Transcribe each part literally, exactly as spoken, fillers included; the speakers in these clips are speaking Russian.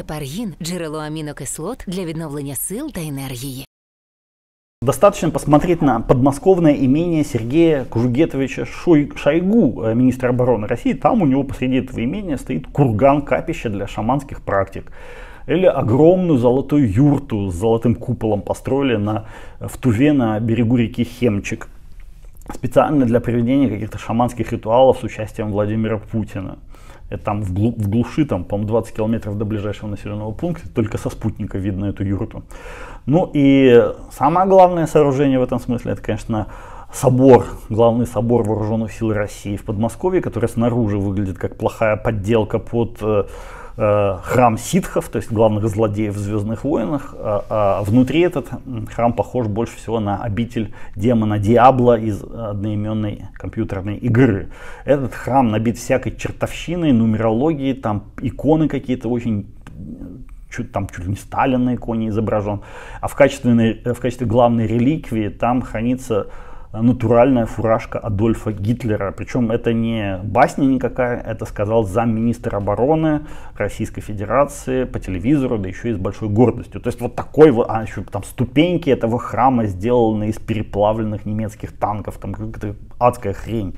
гепаргін – джерело амінокислот для відновлення сил та енергії. Достаточно посмотреть на подмосковное имение Сергея Кужугетовича Шойгу, министра обороны России. Там у него посреди этого имения стоит курган-капище для шаманских практик. Или огромную золотую юрту с золотым куполом построили на, в Туве на берегу реки Хемчик. Специально для проведения каких-то шаманских ритуалов с участием Владимира Путина. Это там в, глу, в глуши, там, по-моему, двадцать километров до ближайшего населенного пункта, только со спутника видно эту юрту. Ну и самое главное сооружение в этом смысле, это, конечно, собор, главный собор Вооруженных сил России в Подмосковье, который снаружи выглядит как плохая подделка под э, э, храм ситхов, то есть главных злодеев в «Звездных войнах», а, а внутри этот храм похож больше всего на обитель демона Диабло из одноименной компьютерной игры. Этот храм набит всякой чертовщиной, нумерологией, там иконы какие-то очень... Чуть, там чуть ли не Сталин на иконе изображен, а в качестве, в качестве главной реликвии там хранится натуральная фуражка Адольфа Гитлера. Причем это не басня никакая, это сказал замминистра обороны Российской Федерации по телевизору, да еще и с большой гордостью. То есть вот такой вот, а еще там ступеньки этого храма сделаны из переплавленных немецких танков, там какая-то адская хрень.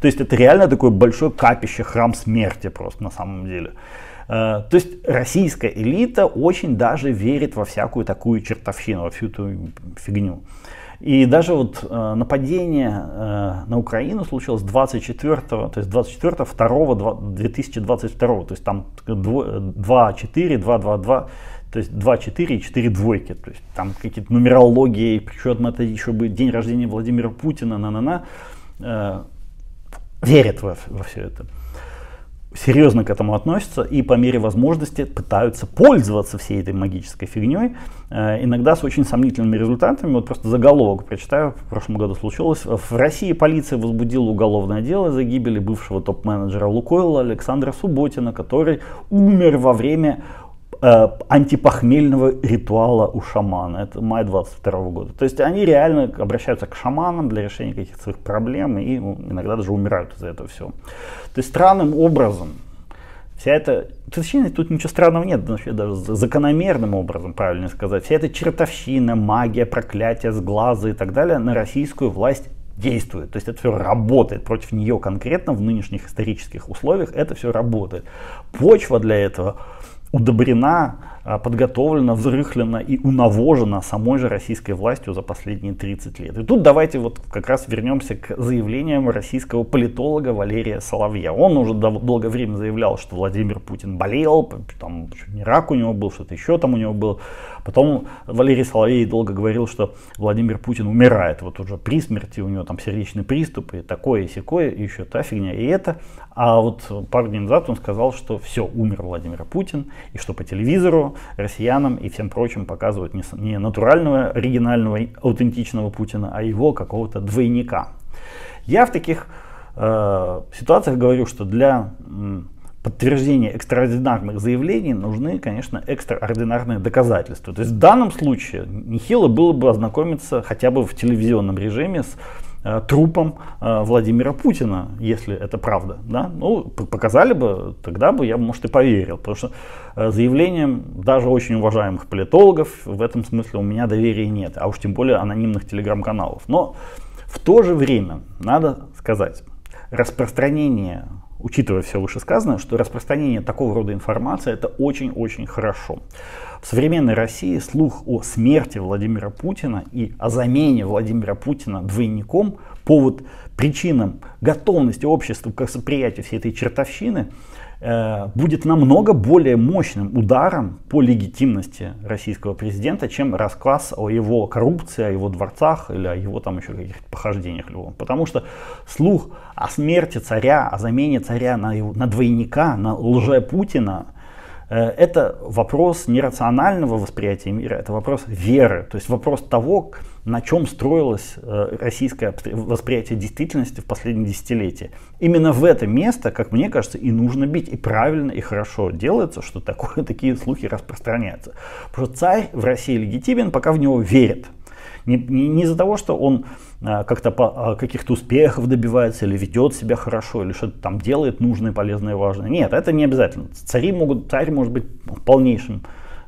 То есть это реально такое большое капище, храм смерти просто на самом деле. То есть российская элита очень даже верит во всякую такую чертовщину, во всю эту фигню. И даже вот нападение на Украину случилось двадцать четвёртого, то есть двадцать четвёртого второго две тысячи двадцать второго, то есть там два четыре, два два два, то есть два четыре и четыре двойки, то есть там какие-то нумерологии, причем это еще бы день рождения Владимира Путина, на-на-на, верят во, во все это. Серьезно к этому относятся и по мере возможности пытаются пользоваться всей этой магической фигней, иногда с очень сомнительными результатами. Вот просто заголовок прочитаю, в прошлом году случилось. В России полиция возбудила уголовное дело за гибель бывшего топ-менеджера Лукойла Александра Субботина, который умер во время э, антипохмельного ритуала у шамана. Это май двадцать второго года. То есть они реально обращаются к шаманам для решения каких-то своих проблем и иногда даже умирают из-за этого всего. То есть странным образом, вся эта, точнее, тут ничего странного нет, даже закономерным образом, правильно сказать, вся эта чертовщина, магия, проклятие, сглазы и так далее на российскую власть действует. То есть это все работает, против нее конкретно в нынешних исторических условиях это все работает. Почва для этого удобрена, подготовлена, взрыхлена и унавожена самой же российской властью за последние тридцать лет. И тут давайте вот как раз вернемся к заявлениям российского политолога Валерия Соловья. Он уже долгое время заявлял, что Владимир Путин болел, там не рак у него был, что-то еще там у него был. Потом Валерий Соловей долго говорил, что Владимир Путин умирает, вот уже при смерти у него там сердечный приступ и такое, и сякое, и еще та фигня, и это. А вот пару дней назад он сказал, что все, умер Владимир Путин, и что по телевизору россиянам и всем прочим показывают не натурального, оригинального, аутентичного Путина, а его какого-то двойника. Я в таких э, ситуациях говорю, что для э, подтверждения экстраординарных заявлений нужны, конечно, экстраординарные доказательства. То есть в данном случае нехило было бы ознакомиться хотя бы в телевизионном режиме с э, трупом э, Владимира Путина, если это правда. Да? Ну, показали бы, тогда бы я, может, и поверил, потому что заявлениям даже очень уважаемых политологов в этом смысле у меня доверия нет, а уж тем более анонимных телеграм-каналов. Но в то же время надо сказать, распространение, учитывая все вышесказанное, что распространение такого рода информации это очень-очень хорошо. В современной России слух о смерти Владимира Путина и о замене Владимира Путина двойником по вот причинам готовности общества к соприятию всей этой чертовщины будет намного более мощным ударом по легитимности российского президента, чем рассказ о его коррупции, о его дворцах или о его там еще каких-то похождениях любом. Потому что слух о смерти царя, о замене царя на, его, на двойника, на лже Путина, это вопрос нерационального восприятия мира, это вопрос веры, то есть вопрос того, на чем строилось российское восприятие действительности в последние десятилетия. Именно в это место, как мне кажется, и нужно бить, и правильно, и хорошо делается, что такое, такие слухи распространяются. Потому что царь в России легитимен, пока в него верят. Не, не, не из-за того, что он как-то каких-то успехов добивается, или ведет себя хорошо, или что-то там делает нужное, полезное, важное. Нет, это не обязательно. Цари могут, царь может быть полнейшим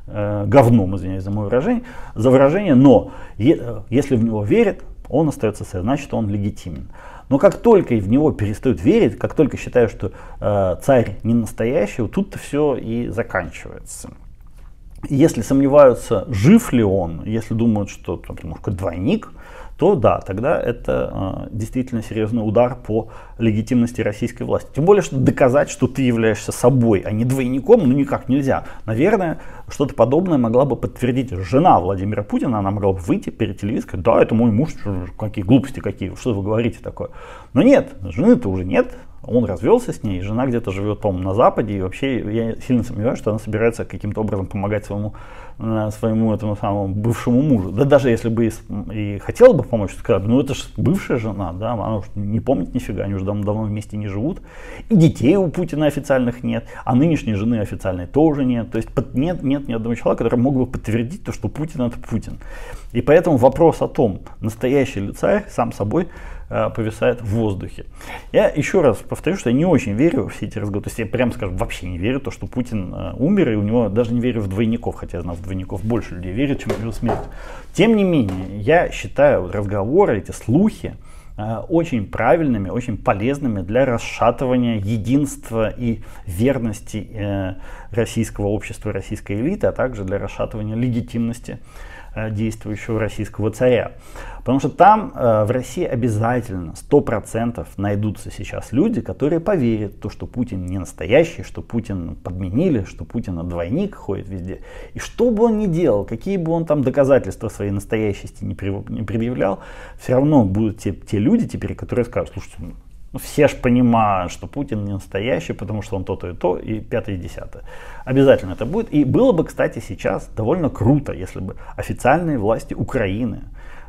э, говном, извиняюсь за мое выражение, за выражение, но е, если в него верят, он остается царем, значит он легитимен. Но как только в него перестают верить, как только считают, что э, царь не настоящий, вот тут-то все и заканчивается. Если сомневаются, жив ли он, если думают, что там, может, двойник, то да, тогда это э, действительно серьезный удар по легитимности российской власти. Тем более, что доказать, что ты являешься собой, а не двойником, ну никак нельзя. Наверное, что-то подобное могла бы подтвердить жена Владимира Путина, она могла бы выйти перед телевизором, да, это мой муж, какие глупости какие, что вы говорите такое. Но нет, жены-то уже нет. Он развелся с ней, жена где-то живет, по-моему, на Западе, и вообще я сильно сомневаюсь, что она собирается каким-то образом помогать своему, своему этому самому бывшему мужу. Да даже если бы и, и хотела бы помочь, сказать, ну это же бывшая жена, да, она уж не помнит нифига, они уже давно, давно вместе не живут, и детей у Путина официальных нет, а нынешней жены официальной тоже нет, то есть нет, нет ни одного человека, который мог бы подтвердить то, что Путин это Путин. И поэтому вопрос о том, настоящий ли царь, сам собой повисает в воздухе. Я еще раз повторю, что я не очень верю в все эти разговоры. То есть я прям скажу, вообще не верю в то, что Путин умер, и у него даже не верю в двойников, хотя я знаю, в двойников больше людей верит, чем в его смерть. Тем не менее, я считаю разговоры, эти слухи очень правильными, очень полезными для расшатывания единства и верности российского общества, российской элиты, а также для расшатывания легитимности действующего российского царя. Потому что там э, в России обязательно сто процентов найдутся сейчас люди, которые поверят в то, что Путин не настоящий, что Путин подменили, что Путин двойник ходит везде. И что бы он ни делал, какие бы он там доказательства своей настоящести не, при, не предъявлял, все равно будут те, те люди теперь, которые скажут, слушайте, ну, все же понимают, что Путин не настоящий, потому что он то-то и то, и пятое и десятое. Обязательно это будет. И было бы, кстати, сейчас довольно круто, если бы официальные власти Украины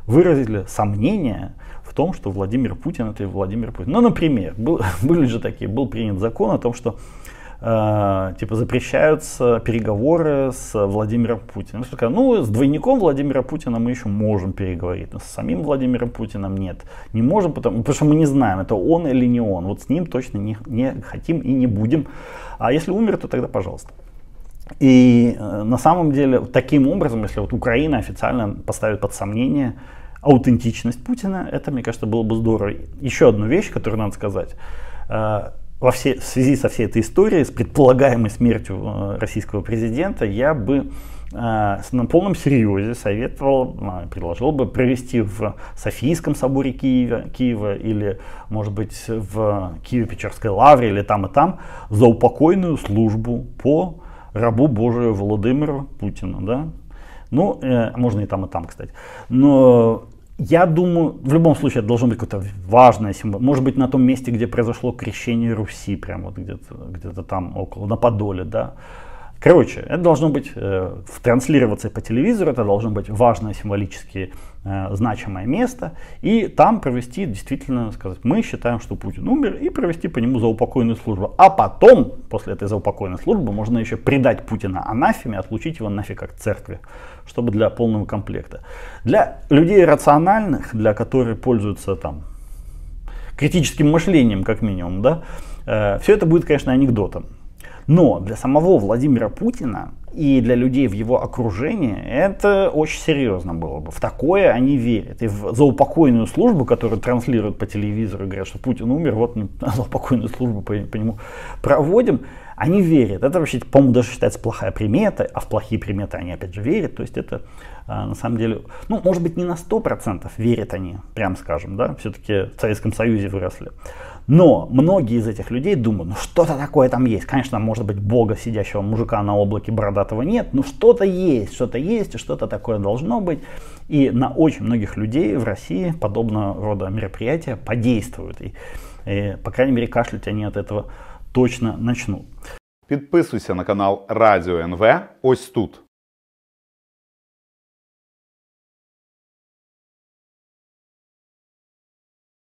выразили сомнения в том, что Владимир Путин это и Владимир Путин. Ну, например, был, были же такие, был принят закон о том, что э, типа запрещаются переговоры с Владимиром Путиным. Ну, с двойником Владимира Путина мы еще можем переговорить, но с самим Владимиром Путиным нет. Не можем, потому, потому что мы не знаем, это он или не он. Вот с ним точно не, не хотим и не будем. А если умер, то тогда пожалуйста. И э, на самом деле, таким образом, если вот Украина официально поставит под сомнение аутентичность Путина, это, мне кажется, было бы здорово. Еще одну вещь, которую надо сказать. Э, во все, в связи со всей этой историей, с предполагаемой смертью э, российского президента, я бы э, на полном серьезе советовал, э, предложил бы провести в Софийском соборе Киева, Киева или, может быть, в Киево-Печерской лавре, или там и там, заупокойную службу по рабу Божию Владимиру Путину, да, ну, э, можно и там, и там, кстати, но я думаю, в любом случае это должно быть какое-то важное символическое, может быть, на том месте, где произошло крещение Руси, прям вот где-то, где-то там около, на Подоле, да, короче, это должно быть, э, транслироваться по телевизору, это должно быть важное символически э, значимое место, и там провести, действительно, сказать, мы считаем, что Путин умер, и провести по нему заупокойную службу. А потом, после этой заупокойной службы, можно еще предать Путина анафеме, отлучить его нафиг от церкви, чтобы для полного комплекта. Для людей рациональных, для которых пользуются там критическим мышлением, как минимум, да, э, все это будет, конечно, анекдотом. Но для самого Владимира Путина и для людей в его окружении это очень серьезно было бы. В такое они верят. И в заупокойную службу, которую транслируют по телевизору, говорят, что Путин умер, вот мы заупокойную службу по, по нему проводим, они верят. Это вообще, по-моему, даже считается плохая примета, а в плохие приметы они опять же верят. То есть это на самом деле, ну, может быть, не на сто процентов верят они, прям скажем, да, все-таки в Советском Союзе выросли. Но многие из этих людей думают, ну что-то такое там есть. Конечно, может быть, бога сидящего мужика на облаке бородатого нет, но что-то есть, что-то есть, и что-то такое должно быть. И на очень многих людей в России подобного рода мероприятия подействуют. И, и по крайней мере, кашлять они от этого точно начнут. Подписывайся на канал Радио эн вэ ось тут.